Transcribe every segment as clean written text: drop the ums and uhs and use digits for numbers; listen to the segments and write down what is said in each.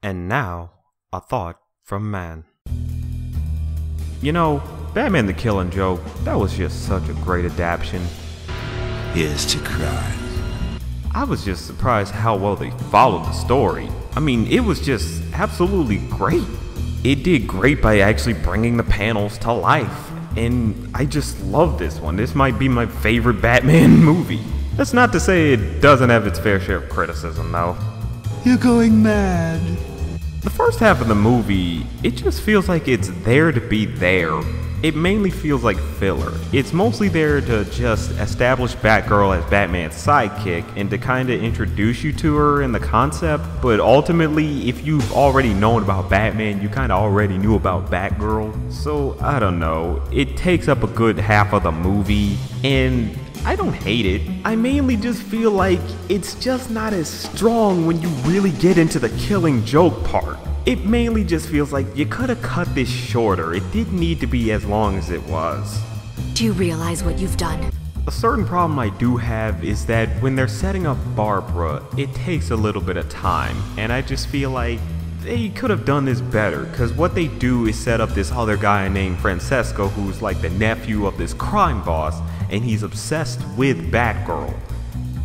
And now, a thought from man. You know, Batman: The Killing Joke, that was just such a great adaptation. Here's to crime. I was just surprised how well they followed the story. I mean, it was just absolutely great. It did great by actually bringing the panels to life. And I just love this one. This might be my favorite Batman movie. That's not to say it doesn't have its fair share of criticism, though. You're going mad. The first half of the movie, it just feels like it's there to be there. It mainly feels like filler. It's mostly there to just establish Batgirl as Batman's sidekick and to kind of introduce you to her and the concept, but ultimately, if you've already known about Batman, you kind of already knew about Batgirl. So, I don't know, it takes up a good half of the movie, and I don't hate it. I mainly just feel like it's just not as strong when you really get into the Killing Joke part. It mainly just feels like you could have cut this shorter. It didn't need to be as long as it was. Do you realize what you've done? A certain problem I do have is that when they're setting up Barbara, it takes a little bit of time, and I just feel like they could have done this better, because what they do is set up this other guy named Francesco, who's like the nephew of this crime boss, and he's obsessed with Batgirl.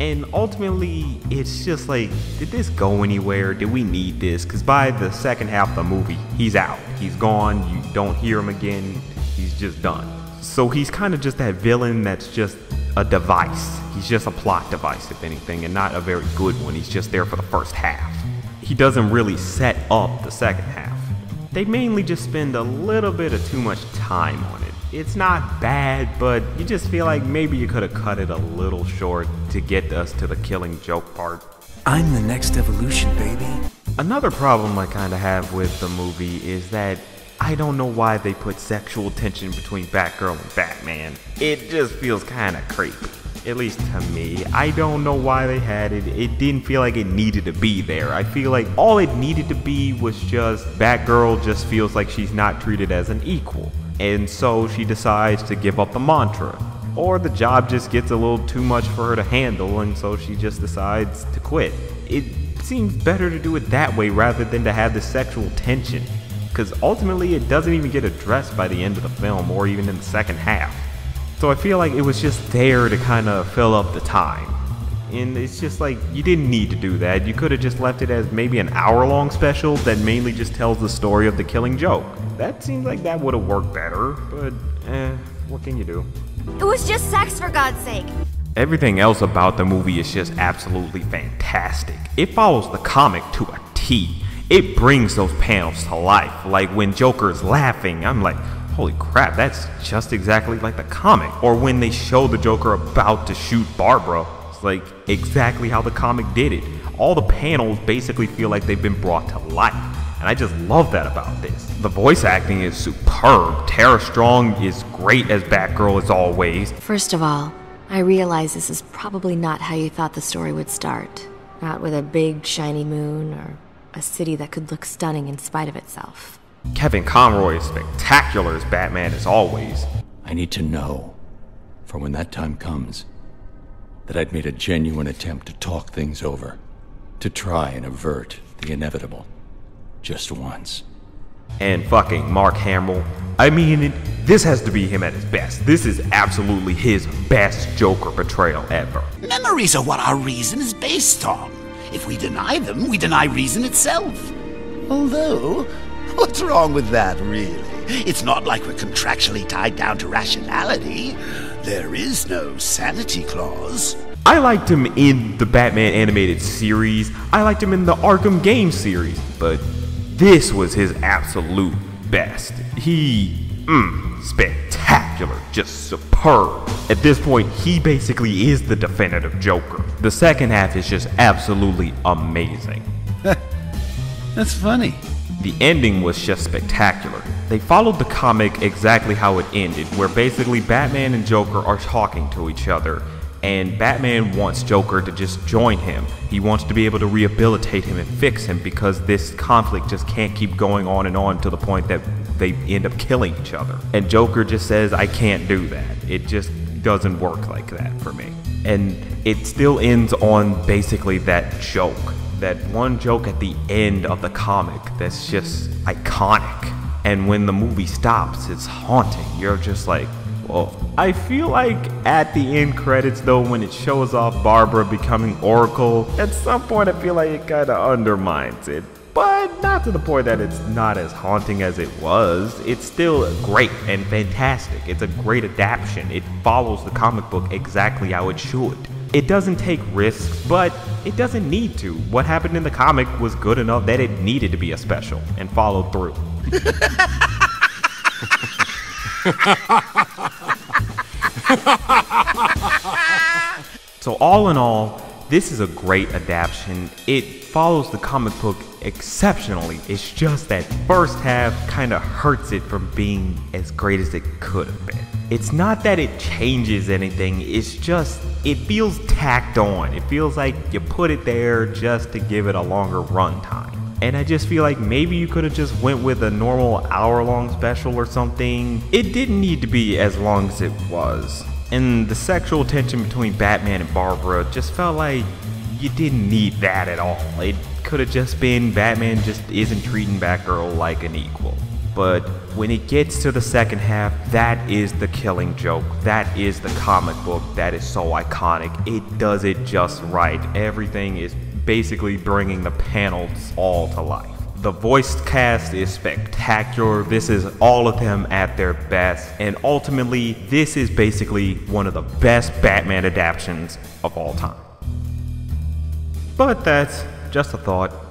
And ultimately, it's just like, did this go anywhere? Did we need this? Because by the second half of the movie, he's out. He's gone. You don't hear him again. He's just done. So he's kind of just that villain that's just a device. He's just a plot device, if anything, and not a very good one. He's just there for the first half. He doesn't really set up the second half. They mainly just spend a little bit of too much time on it. It's not bad, but you just feel like maybe you could have cut it a little short to get us to the Killing Joke part. I'm the next evolution, baby. Another problem I kind of have with the movie is that I don't know why they put sexual tension between Batgirl and Batman. It just feels kind of creepy, at least to me. I don't know why they had it. It didn't feel like it needed to be there. I feel like all it needed to be was just Batgirl just feels like she's not treated as an equal. And so she decides to give up the mantra, or the job just gets a little too much for her to handle, and so she just decides to quit. It seems better to do it that way rather than to have the sexual tension, because ultimately it doesn't even get addressed by the end of the film or even in the second half. So I feel like it was just there to kind of fill up the time, and it's just like, you didn't need to do that. You could have just left it as maybe an hour-long special that mainly just tells the story of the Killing Joke. That seems like that would have worked better, but what can you do? It was just sex, for God's sake. Everything else about the movie is just absolutely fantastic. It follows the comic to a T. It brings those panels to life. Like when Joker's laughing, I'm like, holy crap, that's just exactly like the comic. Or when they show the Joker about to shoot Barbara, it's like exactly how the comic did it. All the panels basically feel like they've been brought to life. And I just love that about this. The voice acting is superb. Tara Strong is great as Batgirl as always. First of all, I realize this is probably not how you thought the story would start. Not with a big, shiny moon or a city that could look stunning in spite of itself. Kevin Conroy is spectacular as Batman as always. I need to know, for when that time comes, that I'd made a genuine attempt to talk things over, to try and avert the inevitable. Just once. And fucking Mark Hamill. I mean, this has to be him at his best. This is absolutely his best Joker portrayal ever. Memories are what our reason is based on. If we deny them, we deny reason itself. Although, what's wrong with that, really? It's not like we're contractually tied down to rationality. There is no sanity clause. I liked him in the Batman animated series. I liked him in the Arkham game series. But this was his absolute best. He, spectacular, just superb. At this point, he basically is the definitive Joker. The second half is just absolutely amazing. That's funny. The ending was just spectacular. They followed the comic exactly how it ended, where basically Batman and Joker are talking to each other. And Batman wants Joker to just join him. He wants to be able to rehabilitate him and fix him because this conflict just can't keep going on and on to the point that they end up killing each other. And Joker just says, I can't do that. It just doesn't work like that for me. And it still ends on basically that joke. that one joke at the end of the comic that's just iconic. And when the movie stops, it's haunting. You're just like, whoa. I feel like at the end credits though, when it shows off Barbara becoming Oracle, at some point I feel like it kind of undermines it. But not to the point that it's not as haunting as it was. It's still great and fantastic. It's a great adaptation. It follows the comic book exactly how it should. It doesn't take risks, but it doesn't need to. What happened in the comic was good enough that it needed to be a special and followed through. So all in all, this is a great adaptation. It follows the comic book exceptionally. It's just that first half kind of hurts it from being as great as it could have been. It's not that it changes anything, it's just it feels tacked on. It feels like you put it there just to give it a longer run time. And I just feel like maybe you could have just went with a normal hour-long special or something. It didn't need to be as long as it was. And the sexual tension between Batman and Barbara just felt like you didn't need that at all. It could have just been Batman just isn't treating Batgirl like an equal. But when it gets to the second half, that is the Killing Joke. That is the comic book that is so iconic. It does it just right. Everything is basically bringing the panels all to life. The voice cast is spectacular. This is all of them at their best. And ultimately, this is basically one of the best Batman adaptations of all time. But that's just a thought.